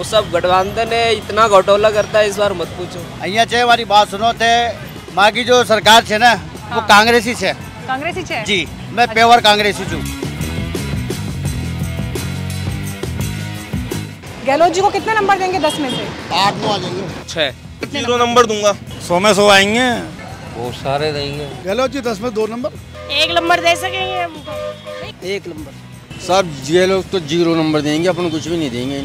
वो सब गठबंधन है इतना घोटाला करता है इस बार मत पूछो। अहिया छे वाली बात सुनो थे माँ की जो सरकार छे ना वो कांग्रेस ही छे। कांग्रेस ही छे? जी मैं पेवर कांग्रेस ही छू। गहलोत जी को कितने नंबर देंगे 10 में से? 8 9 आ जाएंगे। 6 नंबर दूंगा। 100 में 100 आएंगे। बहुत सारे देंगे। गहलोत जी 10 में 2 नंबर। 1 नंबर दे सकेंगे हमको? 1 नंबर सब गहलोत तो 0 नंबर देंगे, अपन कुछ भी नहीं देंगे।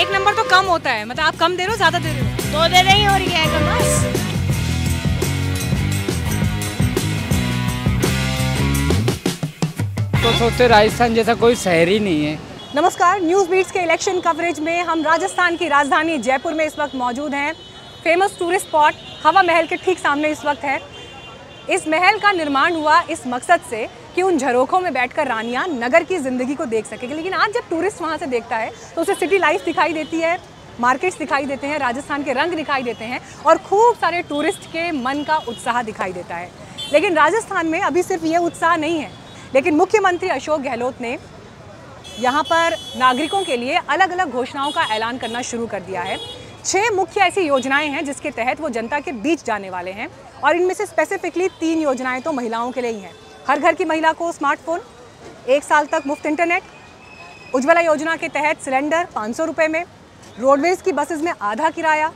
1 नंबर तो कम होता है, मतलब आप कम दे रहे हो ज्यादा दे रहे हो। 2 दे रही हो रही है। तो सोचते राजस्थान जैसा कोई शहर ही नहीं है। नमस्कार, न्यूज़ बीट्स के इलेक्शन कवरेज में हम राजस्थान की राजधानी जयपुर में इस वक्त मौजूद हैं। फेमस टूरिस्ट स्पॉट हवा महल के ठीक सामने इस वक्त है। इस महल का निर्माण हुआ इस मकसद से कि उन झरोखों में बैठकर रानियां नगर की ज़िंदगी को देख सकेंगे। लेकिन आज जब टूरिस्ट वहां से देखता है तो उसे सिटी लाइफ दिखाई देती है, मार्केट्स दिखाई देते हैं, राजस्थान के रंग दिखाई देते हैं और खूब सारे टूरिस्ट के मन का उत्साह दिखाई देता है। लेकिन राजस्थान में अभी सिर्फ ये उत्साह नहीं है, लेकिन मुख्यमंत्री अशोक गहलोत ने यहाँ पर नागरिकों के लिए अलग अलग घोषणाओं का ऐलान करना शुरू कर दिया है। 6 मुख्य ऐसी योजनाएं हैं जिसके तहत वो जनता के बीच जाने वाले हैं और इनमें से स्पेसिफिकली 3 योजनाएं तो महिलाओं के लिए ही हैं। हर घर की महिला को स्मार्टफोन, 1 साल तक मुफ्त इंटरनेट, उज्ज्वला योजना के तहत सिलेंडर 500 रुपये में, रोडवेज़ की बसेज़ में आधा किराया,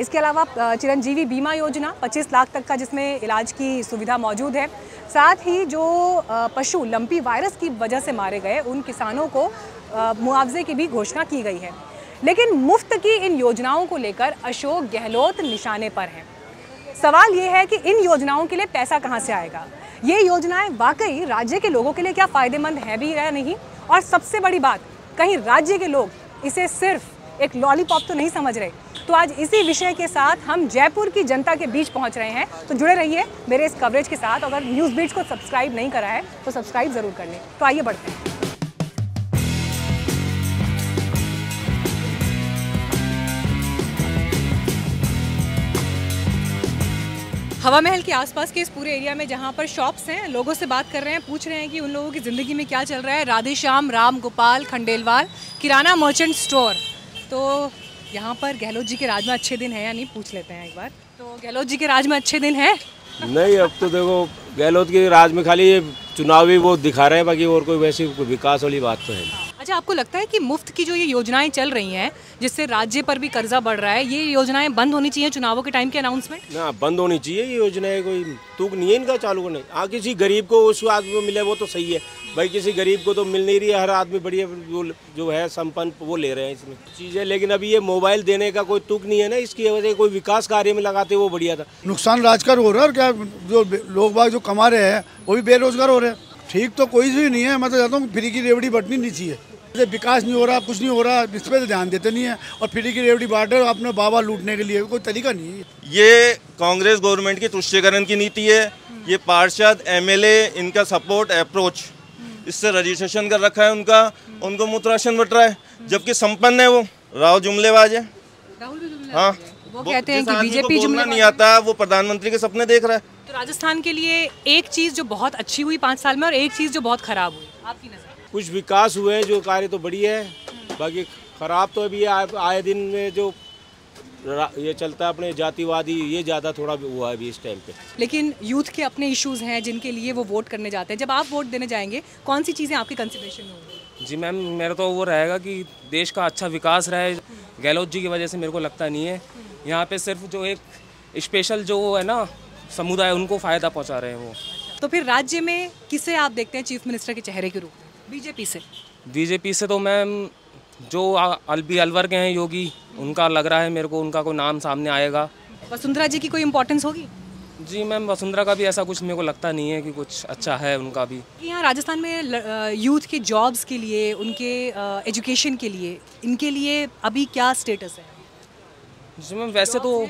इसके अलावा चिरंजीवी बीमा योजना 25 लाख तक का जिसमें इलाज की सुविधा मौजूद है। साथ ही जो पशु लंपी वायरस की वजह से मारे गए उन किसानों को मुआवजे की भी घोषणा की गई है। लेकिन मुफ्त की इन योजनाओं को लेकर अशोक गहलोत निशाने पर हैं। सवाल ये है कि इन योजनाओं के लिए पैसा कहाँ से आएगा? ये योजनाएं वाकई राज्य के लोगों के लिए क्या फ़ायदेमंद है भी या नहीं? और सबसे बड़ी बात, कहीं राज्य के लोग इसे सिर्फ एक लॉलीपॉप तो नहीं समझ रहे? तो आज इसी विषय के साथ हम जयपुर की जनता के बीच पहुंच रहे हैं। तो जुड़े रहिए मेरे इस कवरेज के साथ। अगर न्यूज़ बीट्स को सब्सक्राइब नहीं करा है तो सब्सक्राइब ज़रूर कर लें। तो आइए बढ़ते हैं। हवा महल के आसपास के इस पूरे एरिया में जहाँ पर शॉप्स हैं, लोगों से बात कर रहे हैं, पूछ रहे हैं कि उन लोगों की ज़िंदगी में क्या चल रहा है। राधेश्याम राम गोपाल खंडेलवाल किराना मर्चेंट स्टोर। तो यहाँ पर गहलोत जी के राज में अच्छे दिन है या नहीं, पूछ लेते हैं एक बार। तो गहलोत जी के राज में अच्छे दिन है? नहीं, अब तो देखो गहलोत के राज में खाली ये चुनावी वो दिखा रहे हैं, बाकी और कोई वैसी कोई विकास वाली बात तो है नहीं। अच्छा, आपको लगता है कि मुफ्त की जो ये योजनाएं चल रही हैं जिससे राज्य पर भी कर्जा बढ़ रहा है, ये योजनाएं बंद होनी चाहिए? चुनावों के टाइम के अनाउंसमेंट ना बंद होनी चाहिए ये योजनाएं। कोई तुक नहीं है इनका चालू करने। हाँ, किसी गरीब को उस आदमी को मिले वो तो सही है भाई, किसी गरीब को तो मिल नहीं रही है। हर आदमी बढ़िया जो है संपन्न वो ले रहे हैं इसमें चीज़ें। लेकिन अभी ये मोबाइल देने का कोई तुक नहीं है ना, इसकी वजह से कोई विकास कार्य में लगाते वो बढ़िया था। नुकसान राज का हो रहा है और क्या जो लोग बाग जो कमा रहे हैं वो भी बेरोजगार हो रहे हैं। ठीक तो कोई भी नहीं है। मैं तो चाहता हूँ फ्री की रेवड़ी बटनी नहीं चाहिए। विकास नहीं हो रहा, कुछ नहीं हो रहा, इस पर ध्यान देते नहीं है और फ्री की रेवड़ी बांट रहे अपने बाबा लूटने के लिए। कोई तरीका नहीं है। ये कांग्रेस गवर्नमेंट की तुष्टीकरण की नीति है। ये पार्षद एमएलए इनका सपोर्ट अप्रोच, इससे रजिस्ट्रेशन कर रखा है उनका, उनको मुफ्त राशन बट रहा है, जबकि संपन्न है वो। राव जुमलेबाज है। हाँ, वो कहते हैं कि बीजेपी जुमला नहीं आता, वो प्रधानमंत्री के सपने देख रहा है। तो राजस्थान के लिए एक चीज़ जो बहुत अच्छी हुई 5 साल में और एक चीज़ जो बहुत खराब हुई आपकी नज़र? कुछ विकास हुए हैं जो कार्य तो बढ़िया है, बाकी खराब तो अभी आए दिन में जो ये चलता है अपने जातिवादी, ये ज़्यादा थोड़ा हुआ है अभी इस टाइम पे। लेकिन यूथ के अपने इश्यूज हैं जिनके लिए वो वोट करने जाते हैं। जब आप वोट देने जाएंगे कौन सी चीज़ें आपके कंसिडरेशन में होंगी? जी मैम, मेरा तो वो रहेगा कि देश का अच्छा विकास रहे। गहलोत जी की वजह से मेरे को लगता नहीं है। यहाँ पर सिर्फ जो एक स्पेशल जो है ना समुदाय, उनको फ़ायदा पहुँचा रहे हैं वो। तो फिर राज्य में किसे आप देखते हैं चीफ मिनिस्टर के चेहरे के रूप में? बीजेपी से? बीजेपी से तो मैम जो अलवर के हैं योगी, उनका लग रहा है मेरे को उनका कोई नाम सामने आएगा। वसुंधरा जी की कोई इम्पोर्टेंस होगी? जी मैम, वसुंधरा का भी ऐसा कुछ मेरे को लगता नहीं है कि कुछ अच्छा है उनका भी। यहाँ राजस्थान में यूथ के जॉब्स के लिए, उनके एजुकेशन के लिए, इनके लिए अभी क्या स्टेटस है? जी मैम, वैसे तो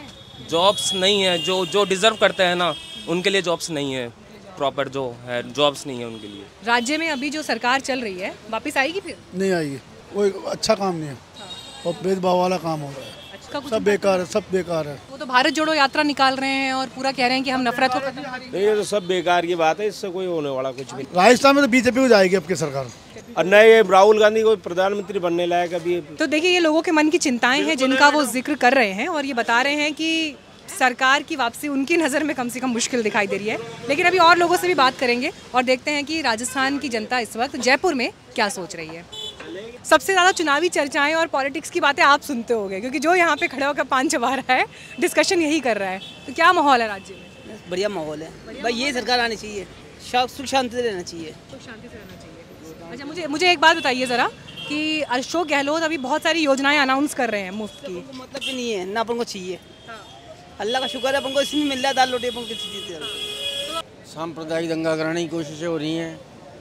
जॉब्स नहीं है। जो जो डिज़र्व करते हैं ना उनके लिए जॉब्स नहीं है, प्रॉपर जो है जॉब्स नहीं है उनके लिए। राज्य में अभी जो सरकार चल रही है वापस आएगी? फिर नहीं आएगी, वो अच्छा काम नहीं है। हाँ। और भेदभाव वाला काम हो रहा है। अच्छा, सब बेकार है, सब बेकार है। वो तो तो भारत जोड़ो यात्रा निकाल रहे हैं और पूरा कह रहे हैं कि हम नफरत को, ये तो सब बेकार की बात है, इससे कोई होने वाला कुछ नहीं। राजस्थान में तो बीजेपी हो जाएगी अब की सरकार और नए राहुल गांधी को प्रधानमंत्री बनने लायक अभी। तो देखिए ये लोगों के मन की चिंताएं हैं जिनका वो जिक्र कर रहे हैं और ये बता रहे हैं कि सरकार की वापसी उनकी नज़र में कम से कम मुश्किल दिखाई दे रही है। लेकिन अभी और लोगों से भी बात करेंगे और देखते हैं कि राजस्थान की जनता इस वक्त जयपुर में क्या सोच रही है। सबसे ज़्यादा चुनावी चर्चाएं और पॉलिटिक्स की बातें आप सुनते होंगे क्योंकि जो यहाँ पे खड़े होकर पान चबा रहा है डिस्कशन यही कर रहा है। तो क्या माहौल है राज्य में? बढ़िया माहौल है भाई, ये सरकार आनी चाहिए, सुख शांति से रहना चाहिए, सुख शांति से रहना चाहिए। अच्छा मुझे एक बात बताइए ज़रा कि अशोक गहलोत अभी बहुत सारी योजनाएँ अनाउंस कर रहे हैं मुफ्त की, मतलब भी नहीं है ना अपन को चाहिए। अल्लाह का शुक्र है अपन को इसमें मिल रहा है दाल रोटी, अपन को चीज़ साम्प्रदायिक दंगा कराने की कोशिशें हो रही हैं।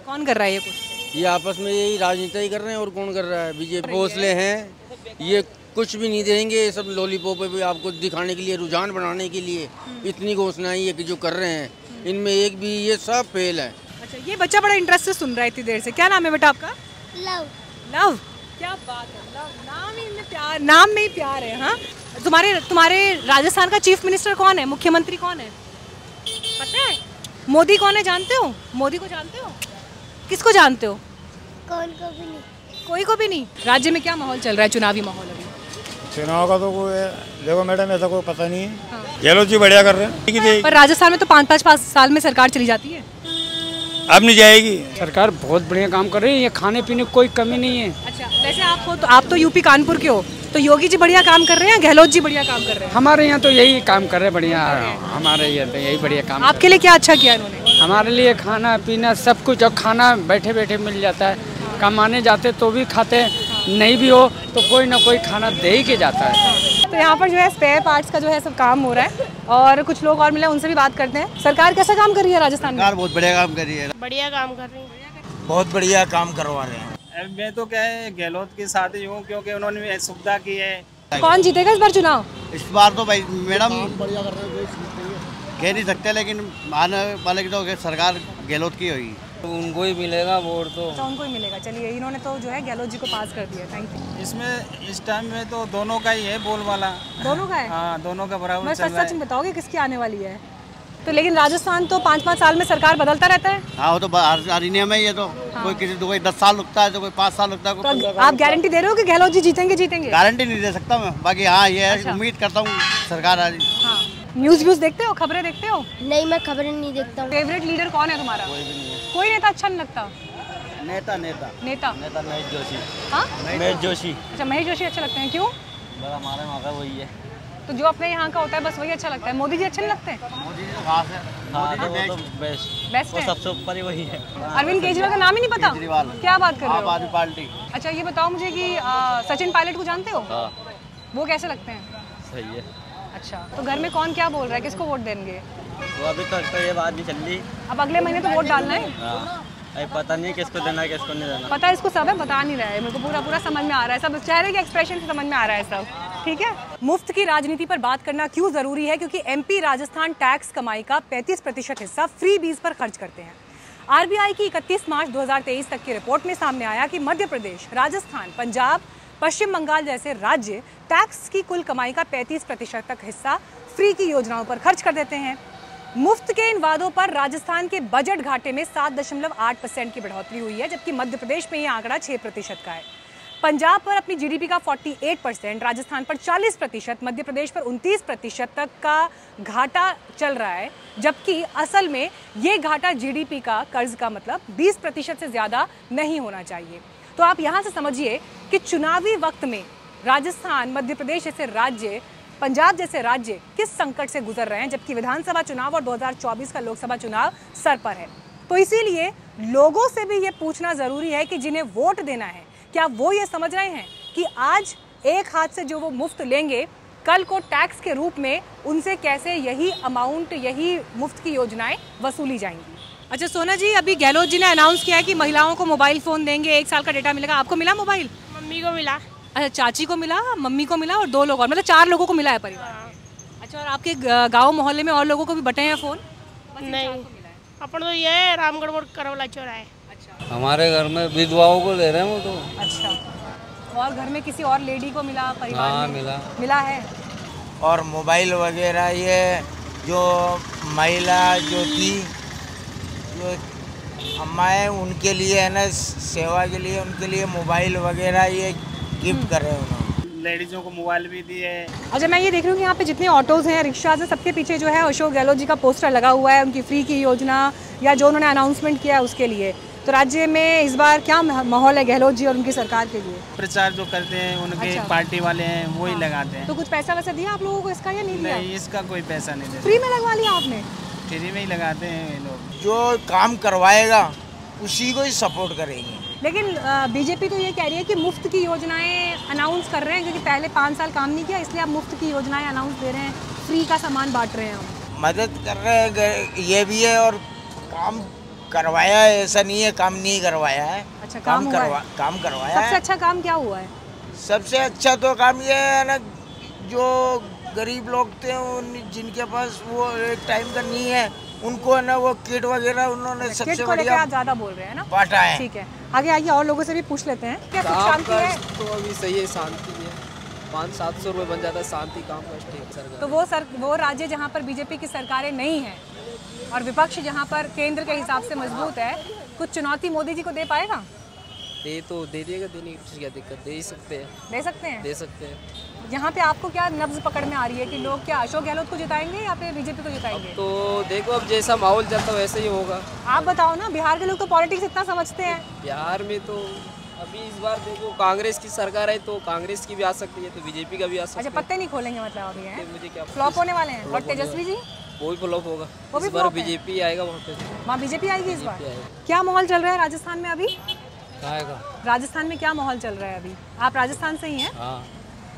कौन कर रहा है ये कुछ? ये आपस में यही राजनीति ही कर रहे हैं और कौन कर रहा है? बीजेपी भोसले हैं, ये कुछ भी नहीं देंगे, ये सब लॉलीपॉप पे आपको दिखाने के लिए, रुझान बनाने के लिए इतनी घोषणाएं ये जो कर रहे हैं, इनमें एक भी ये सब फेल है। अच्छा ये बच्चा बड़ा इंटरेस्ट से सुन रहा है इतनी देर से, क्या नाम है बेटा आपका? लव। लव, क्या बात है, नाम ही में प्यार, नाम में ही प्यार है। हाँ तुम्हारे राजस्थान का चीफ मिनिस्टर कौन है, मुख्यमंत्री कौन है पता है? मोदी कौन है जानते हो? मोदी को जानते हो? किसको जानते हो? कौन को भी नहीं, कोई को भी नहीं। राज्य में क्या माहौल चल रहा है चुनावी माहौल अभी? चुनाव का तो कोई देखो मैडम ऐसा कोई पता नहीं है। गहलोत जी बढ़िया कर रहे हैं पर राजस्थान में तो पाँच साल में सरकार चली जाती है, अब नहीं जाएगी। सरकार बहुत बढ़िया काम कर रही है, खाने पीने की कोई कमी नहीं है। अच्छा वैसे आप तो यूपी कानपुर के हो, तो योगी जी बढ़िया काम कर रहे हैं, गहलोत जी बढ़िया काम कर रहे हैं? हमारे यहाँ तो यही काम कर रहे हैं बढ़िया, हमारे यहाँ तो यही बढ़िया काम। आपके लिए क्या अच्छा किया इन्होंने? हमारे लिए खाना पीना सब कुछ, और खाना बैठे बैठे मिल जाता है, कमाने जाते तो भी खाते, नहीं भी हो तो कोई ना कोई खाना दे ही के जाता है। तो यहाँ पर जो है स्पेयर पार्ट्स का जो है सब काम हो रहा है और कुछ लोग और मिले, उनसे भी बात करते हैं। सरकार कैसा काम कर रही है राजस्थान में? सरकार बहुत बढ़िया काम कर रही है, बढ़िया काम कर रही है, बहुत बढ़िया काम करवा रहे हैं। मैं तो क्या है गहलोत के साथ ही हूँ क्योंकि उन्होंने सुविधा की है। कौन जीतेगा इस बार चुनाव? इस बार तो भाई मैडम बढ़िया कर रहे हैं, कह नहीं सकते लेकिन आने वाले की तो सरकार गहलोत की होगी, तो उनको ही मिलेगा वोट, तो उनको ही मिलेगा। चलिए इन्होंने तो जो है गहलोत जी को पास कर दिया, थैंक यू। इसमें इस टाइम में तो दोनों का ही है बोलबाला, दोनों का है। हाँ दोनों का बराबर चल रहा है। सच बताओगे किसकी आने वाली है? तो लेकिन राजस्थान तो पाँच साल में सरकार बदलता रहता है। हाँ वो तो हरियाणा में ये तो कोई किसी कोई 10 साल रुकता है तो कोई 5 साल रुकता है। तो आप गारंटी दे रहे हो कि गहलोत जी जीतेंगे? जीतेंगे, गारंटी नहीं दे सकता मैं, बाकी हाँ ये उम्मीद करता हूँ सरकार आ रही। न्यूज़ देखते हो, खबरें देखते हो? नहीं मैं खबरें नहीं देखता हूँ। फेवरेट लीडर कौन है तुम्हारा? कोई नेता अच्छा नहीं लगता? नेता नेता नेता नेता महेश जोशी। हाँ महेश जोशी। अच्छा महेश जोशी अच्छे लगते हैं, क्यों? बस हमारे वहाँ का वही है, तो जो अपने यहाँ का होता है बस वही अच्छा लगता है। मोदी जी अच्छे नहीं लगते? मोदी जी तो खास है, मोदी जी तो बेस्ट है, सबसे ऊपर ही वही है। अरविंद केजरीवाल का नाम ही नहीं पता, क्या बात कर रहे हो? आम आदमी पार्टी। अच्छा ये बताओ मुझे कि सचिन पायलट को जानते हो? वो कैसे लगते हैं? सही है। अच्छा तो घर में कौन क्या बोल रहा है, किसको वोट देंगे? वो अभी तक तो ये बात नहीं चल रही, अब अगले महीने तो वोट डालना है। अरे पता नहीं किसको देना है किसको नहीं देना, पता इसको सब है, बता नहीं रहा है मेरे को, पूरा समझ में आ रहा है, सब चेहरे के एक्सप्रेशन से समझ में आ रहा है सब। ठीक है, मुफ्त की राजनीति पर बात करना क्यों जरूरी है? क्योंकि MP राजस्थान टैक्स कमाई का 35% हिस्सा फ्री बीज पर खर्च करते हैं। RBI की 31 मार्च 2023 तक की रिपोर्ट में सामने आया कि मध्य प्रदेश, राजस्थान, पंजाब, पश्चिम बंगाल जैसे राज्य टैक्स की कुल कमाई का 35% तक हिस्सा फ्री की योजनाओं पर खर्च कर देते हैं। मुफ्त के इन वादों पर राजस्थान के बजट घाटे में 7.8% की बढ़ोतरी हुई है, जबकि मध्य प्रदेश में ये आंकड़ा 6% का है। पंजाब पर अपनी GDP का 48%, राजस्थान पर 40%, मध्य प्रदेश पर 29% तक का घाटा चल रहा है, जबकि असल में ये घाटा GDP का, कर्ज का मतलब 20% से ज़्यादा नहीं होना चाहिए। तो आप यहाँ से समझिए कि चुनावी वक्त में राजस्थान, मध्य प्रदेश जैसे राज्य, पंजाब जैसे राज्य किस संकट से गुजर रहे हैं, जबकि विधानसभा चुनाव और 2024 का लोकसभा चुनाव सर पर है। तो इसीलिए लोगों से भी ये पूछना ज़रूरी है कि जिन्हें वोट देना है, क्या वो ये समझ रहे हैं कि आज एक हाथ से जो वो मुफ्त लेंगे, कल को टैक्स के रूप में उनसे कैसे यही अमाउंट, यही मुफ्त की योजनाएँ वसूली जाएंगी? अच्छा सोना जी, अभी गहलोत जी ने अनाउंस किया है कि महिलाओं को मोबाइल फ़ोन देंगे, 1 साल का डेटा मिलेगा। आपको मिला मोबाइल? मम्मी को मिला। अच्छा चाची को मिला, मम्मी को मिला और 2 लोग और, मतलब 4 लोगों को मिला है परिवार। अच्छा और आपके गांव मोहल्ले में और लोगों को भी बटे हैं फ़ोन? नहीं, अपन तो ये रामगढ़ रोड करवला चौराहा है। अच्छा हमारे घर में विधवाओं को ले रहे हैं वो तो। अच्छा और घर में किसी और लेडी को मिला परिवार? मिला है। और मोबाइल वगैरह ये जो महिला जो थी जो अम्माएँ उनके लिए है ना सेवा के लिए उनके लिए मोबाइल वगैरह ये गिफ्ट कर रहे हैं उन्होंने। लेडीजों को मोबाइल भी दिए हैं। और जब मैं ये देख रही हूँ कि यहाँ पे जितने ऑटोज हैं रिक्शाज हैं सबके पीछे जो है अशोक गहलोत जी का पोस्टर लगा हुआ है उनकी फ्री की योजना या जो उन्होंने अनाउंसमेंट किया है उसके लिए। तो राज्य में इस बार क्या माहौल है गहलोत जी और उनकी सरकार के लिए? प्रचार जो करते हैं उनके अच्छा। पार्टी वाले हैं वो ही हाँ। लगाते हैं। तो कुछ पैसा वैसा दिया आप लोगों को इसका या नहीं दिया? इसका कोई पैसा नहीं दिया, फ्री में लगवा लिया आपने। फ्री में ही लगाते हैं लोग, जो काम करवाएगा उसी को ही सपोर्ट करेंगे। लेकिन बीजेपी तो ये कह रही है कि मुफ्त की योजनाएं अनाउंस कर रहे हैं क्योंकि पहले 5 साल काम नहीं किया इसलिए आप मुफ्त की योजनाएं अनाउंस दे रहे हैं, फ्री का सामान बांट रहे हैं, हम मदद कर रहे हैं ये भी है और काम करवाया है, ऐसा नहीं है काम नहीं करवाया है। अच्छा काम करवाया। सबसे अच्छा काम क्या हुआ है? सबसे अच्छा तो काम ये है ना जो गरीब लोग थे उन जिनके पास वो एक टाइम का नहीं है उनको है ना वो किट वगैरह उन्होंने सबसे बढ़िया ज़्यादा बोल रहे हैं ना बांटा है। ठीक है आगे आइए और लोगों से भी पूछ लेते हैं। क्या शांति है? तो अभी सही है, शांति है। 500-700 रुपये बन जाता है शांति काम का। तो वो राज्य जहाँ पर बीजेपी की सरकारें नहीं है और विपक्ष जहाँ पर केंद्र के हिसाब से मजबूत है, कुछ चुनौती मोदी जी को दे पाएगा? दे तो दे देगा, देने की क्या दिक्कत, दे सकते हैं। दे सकते हैं, दे सकते हैं। यहाँ पे आपको क्या नब्ज पकड़ में आ रही है कि लोग क्या अशोक गहलोत को जिताएंगे या फिर बीजेपी को जिताएंगे? तो देखो अब जैसा माहौल चलता है वैसे ही होगा। आप बताओ ना, बिहार के लोग तो पॉलिटिक्स इतना समझते हैं। बिहार में तो अभी इस बार देखो कांग्रेस की सरकार है तो कांग्रेस की भी आ सकती है तो बीजेपी का भी आ सकती है। अच्छा पत्ते नहीं खोलेंगे मतलब अभी मुझे क्या फ्लॉप होने वाले हैं? और तेजस्वी जी वो भी फ्लॉप होगा, वो भी फ्लॉप, बीजेपी आएगा वहाँ पे। वहाँ बीजेपी आएगी इस बार। क्या माहौल चल रहा है राजस्थान में अभी? राजस्थान में क्या माहौल चल रहा है अभी? आप राजस्थान से ही हैं,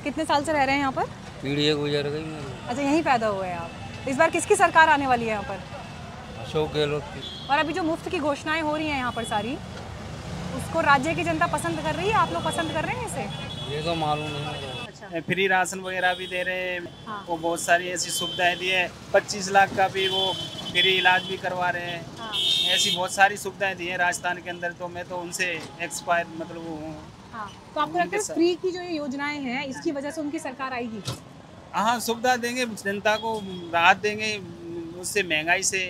कितने साल से रह रहे हैं यहाँ पर? पीढ़ियाँ गुजर गई। अच्छा यहीं पैदा हुए हैं आप। इस बार किसकी सरकार आने वाली है यहाँ पर? अशोक गहलोत की। और अभी जो मुफ्त की घोषणाएं हो रही हैं यहाँ पर सारी, उसको राज्य की जनता पसंद कर रही है? आप लोग पसंद कर रहे हैं इसे? ये तो मालूम नहीं। अच्छा फ्री राशन वगैरह भी दे रहे हैं हाँ। वो बहुत सारी ऐसी सुविधाएँ दी है, 25 लाख का भी वो फ्री इलाज भी करवा रहे हैं हाँ। ऐसी बहुत सारी सुविधाएँ दी है राजस्थान के अंदर, तो मैं तो उनसे एक्सपायर मतलब हूँ हाँ। तो आपको लगता है फ्री की जो ये योजनाएं हैं इसकी वजह से उनकी सरकार आएगी? हाँ सुविधा देंगे, जनता को राहत देंगे उससे महंगाई से,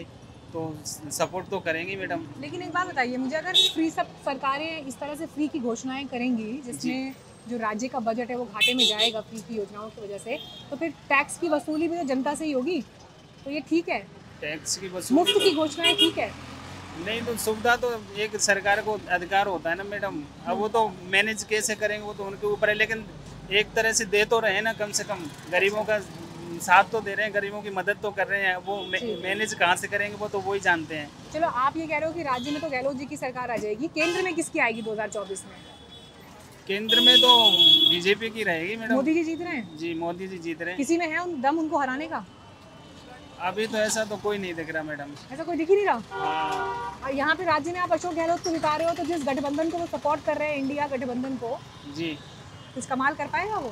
तो सपोर्ट तो करेंगे मैडम। लेकिन एक बात बताइए मुझे, अगर फ्री सब सरकारें इस तरह से फ्री की घोषणाएं करेंगी जिसमें जो राज्य का बजट है वो घाटे में जाएगा फ्री की योजनाओं की वजह से, तो फिर टैक्स की वसूली भी तो जनता से ही होगी, तो ये ठीक है टैक्स की वसूली? मुफ्त की घोषणाएं ठीक है नहीं, तो सुविधा तो एक सरकार को अधिकार होता है ना मैडम, अब वो तो मैनेज कैसे करेंगे वो तो उनके ऊपर है, लेकिन एक तरह से दे तो रहे हैं ना, कम से कम गरीबों का साथ तो दे रहे हैं, गरीबों की मदद तो कर रहे हैं, वो मैनेज कहाँ से करेंगे वो तो वही जानते हैं। चलो आप ये कह रहे हो कि राज्य में तो गहलोत जी की सरकार आ जाएगी, केंद्र में किसकी आएगी 2024 में? केंद्र में तो बीजेपी की रहेगी मैडम। मोदी जी जीत रहे हैं? जी मोदी जी जीत रहे हैं। किसी में है दम उनको हराने का? अभी तो ऐसा तो कोई नहीं दिख रहा मैडम। ऐसा कोई दिख ही नहीं रहा। और यहाँ पे राज्य में आप अशोक गहलोत को जिता रहे हो, तो जिस गठबंधन को वो सपोर्ट कर रहे हैं इंडिया गठबंधन को जी, कुछ कमाल कर पाएगा वो?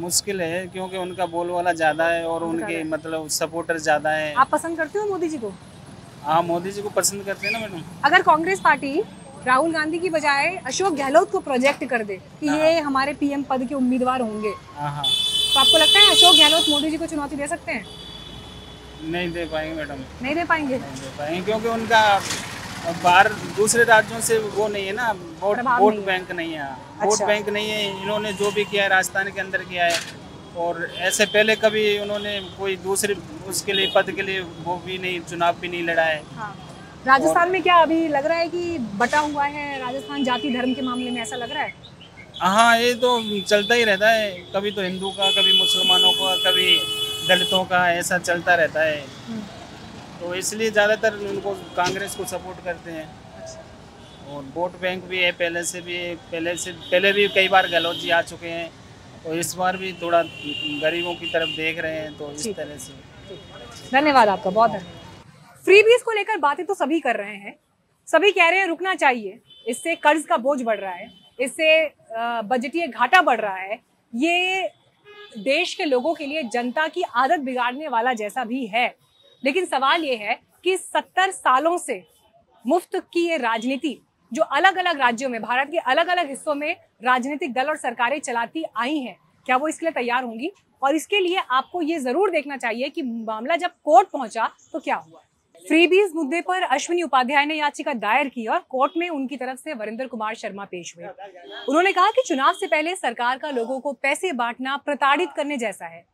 मुश्किल है क्योंकि उनका बोलवाला ज्यादा है और उनके मतलब सपोर्टर ज्यादा है। आप पसंद करते हो मोदी जी को? हाँ मोदी जी को पसंद करते हैं ना मैडम। अगर कांग्रेस पार्टी राहुल गांधी की बजाय अशोक गहलोत को प्रोजेक्ट कर दे कि ये हमारे PM पद के उम्मीदवार होंगे, तो आपको लगता है अशोक गहलोत मोदी जी को चुनौती दे सकते हैं? नहीं दे पाएंगे मैडम। नहीं दे पाएंगे? नहीं दे पाएंगे क्योंकि उनका बाहर दूसरे राज्यों से वो नहीं है ना, वोट बैंक नहीं है, वोट अच्छा। बैंक नहीं है। इन्होंने जो भी किया है राजस्थान के अंदर किया है, और ऐसे पहले कभी उन्होंने कोई दूसरे उसके लिए पद के लिए वो भी नहीं, चुनाव भी नहीं लड़ा है हाँ। राजस्थान में क्या अभी लग रहा है कि बटा हुआ है राजस्थान जाति धर्म के मामले में, ऐसा लग रहा है? हाँ ये तो चलता ही रहता है, कभी तो हिंदू का, कभी मुसलमानों का, कभी दलितों का, ऐसा चलता रहता है, तो इसलिए ज़्यादातर उनको कांग्रेस को सपोर्ट करते हैं अच्छा। और वोट बैंक भी है, पहले से भी पहले भी कई बार गहलोत जी आ चुके हैं, और इस बार भी थोड़ा गरीबों की तरफ देख रहे हैं, तो इस तरह से। धन्यवाद आपका, बहुत धन्यवाद। फ्रीबीज को लेकर बातें तो सभी कर रहे हैं, सभी कह रहे हैं रुकना चाहिए, इससे कर्ज का बोझ बढ़ रहा है, इससे बजटीय घाटा बढ़ रहा है, ये देश के लोगों के लिए जनता की आदत बिगाड़ने वाला जैसा भी है। लेकिन सवाल यह है कि 70 सालों से मुफ्त की ये राजनीति जो अलग अलग राज्यों में, भारत के अलग अलग हिस्सों में राजनीतिक दल और सरकारें चलाती आई हैं, क्या वो इसके लिए तैयार होंगी? और इसके लिए आपको ये जरूर देखना चाहिए कि मामला जब कोर्ट पहुंचा तो क्या हुआ। फ्रीबीज मुद्दे पर अश्विनी उपाध्याय ने याचिका दायर की और कोर्ट में उनकी तरफ से वरिंदर कुमार शर्मा पेश हुए। उन्होंने कहा कि चुनाव से पहले सरकार का लोगों को पैसे बांटना प्रताड़ित करने जैसा है।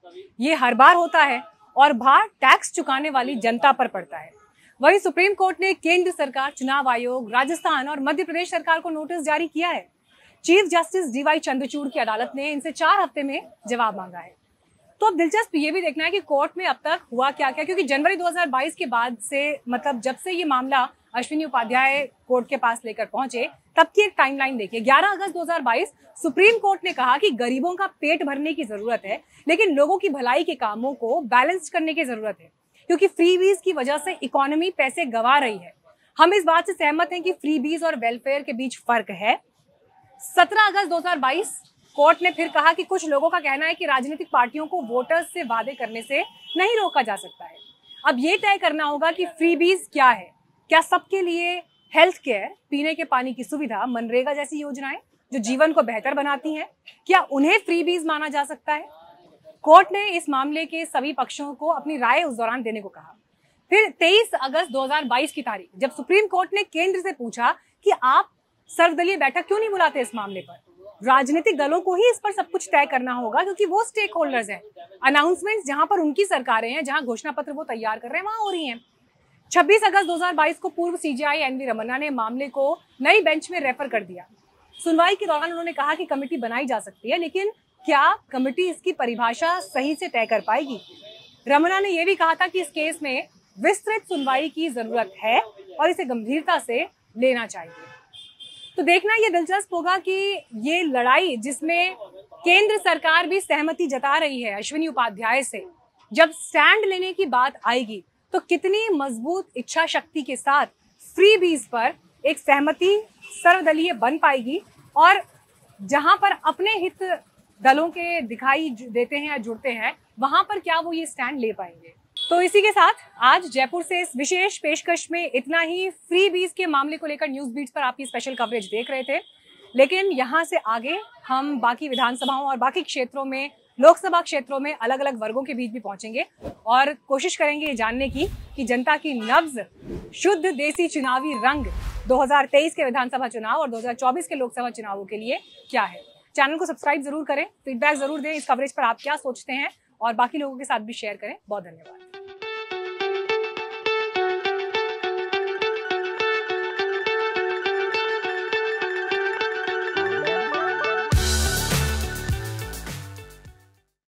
ये हर बार होता है और भार टैक्स चुकाने वाली जनता पर पड़ता है। वहीं सुप्रीम कोर्ट ने केंद्र सरकार, चुनाव आयोग, राजस्थान और मध्य प्रदेश सरकार को नोटिस जारी किया है। चीफ जस्टिस DY चंद्रचूड़ की अदालत ने इनसे 4 हफ्ते में जवाब मांगा है। तो अब दिलचस्प ये भी देखना है कि कोर्ट में अब तक हुआ क्या क्या, क्योंकि जनवरी 2022 के बाद से, मतलब जब से ये मामला अश्विनी उपाध्याय कोर्ट के पास लेकर पहुंचे तब की एक टाइमलाइन देखिए। 11 अगस्त 2022 सुप्रीम कोर्ट ने कहा कि गरीबों का पेट भरने की जरूरत है, लेकिन लोगों की भलाई के कामों को बैलेंस करने की जरूरत है, क्योंकि फ्रीबीज की वजह से इकोनॉमी पैसे गंवा रही है। हम इस बात से सहमत हैं कि फ्रीबीज और वेलफेयर के बीच फर्क है। 17 अगस्त 2022 कोर्ट ने फिर कहा कि कुछ लोगों का कहना है कि राजनीतिक पार्टियों को वोटर्स से वादे करने से नहीं रोका जा सकता है। अब ये तय करना होगा कि फ्रीबीज क्या है। क्या सबके लिए हेल्थ केयर, पीने के पानी की सुविधा, मनरेगा जैसी योजनाएं जो जीवन को बेहतर बनाती हैं, क्या उन्हें फ्रीबीज माना जा सकता है? कोर्ट ने इस मामले के सभी पक्षों को अपनी राय उस दौरान देने को कहा। फिर 23 अगस्त 2022 की तारीख जब सुप्रीम कोर्ट ने केंद्र से पूछा कि आप सर्वदलीय बैठक क्यों नहीं बुलाते इस मामले पर, राजनीतिक दलों को ही इस पर सब कुछ तय करना होगा, क्योंकि वो स्टेक होल्डर्स हैं। अनाउंसमेंट्स जहां पर उनकी सरकारें हैं, जहां घोषणा पत्र वो तैयार कर रहे हैं, वहां हो रही हैं। 26 अगस्त 2022 को पूर्व CJI एनवी रमना ने मामले को नई बेंच में रेफर कर दिया। सुनवाई के दौरान उन्होंने कहा कि कमेटी बनाई जा सकती है, लेकिन क्या कमेटी इसकी परिभाषा सही से तय कर पाएगी? रमना ने यह भी कहा था कि इस केस में विस्तृत सुनवाई की जरूरत है और इसे गंभीरता से लेना चाहिए। तो देखना ये दिलचस्प होगा कि ये लड़ाई जिसमें केंद्र सरकार भी सहमति जता रही है अश्विनी उपाध्याय से, जब स्टैंड लेने की बात आएगी तो कितनी मजबूत इच्छा शक्ति के साथ फ्रीबीज पर एक सहमति सर्वदलीय बन पाएगी, और जहां पर अपने हित दलों के दिखाई देते हैं या जुड़ते हैं वहां पर क्या वो ये स्टैंड ले पाएंगे। तो इसी के साथ आज जयपुर से इस विशेष पेशकश में इतना ही। फ्रीबीज के मामले को लेकर न्यूज़ बीट्स पर आप ये स्पेशल कवरेज देख रहे थे, लेकिन यहाँ से आगे हम बाकी विधानसभाओं और बाकी क्षेत्रों में, लोकसभा क्षेत्रों में अलग अलग वर्गों के बीच भी पहुंचेंगे और कोशिश करेंगे ये जानने की कि जनता की नब्ज, शुद्ध देसी चुनावी रंग 2023 के विधानसभा चुनाव और 2024 के लोकसभा चुनावों के लिए क्या है। चैनल को सब्सक्राइब जरूर करें, फीडबैक जरूर दें, इस कवरेज पर आप क्या सोचते हैं और बाकी लोगों के साथ भी शेयर करें। बहुत धन्यवाद।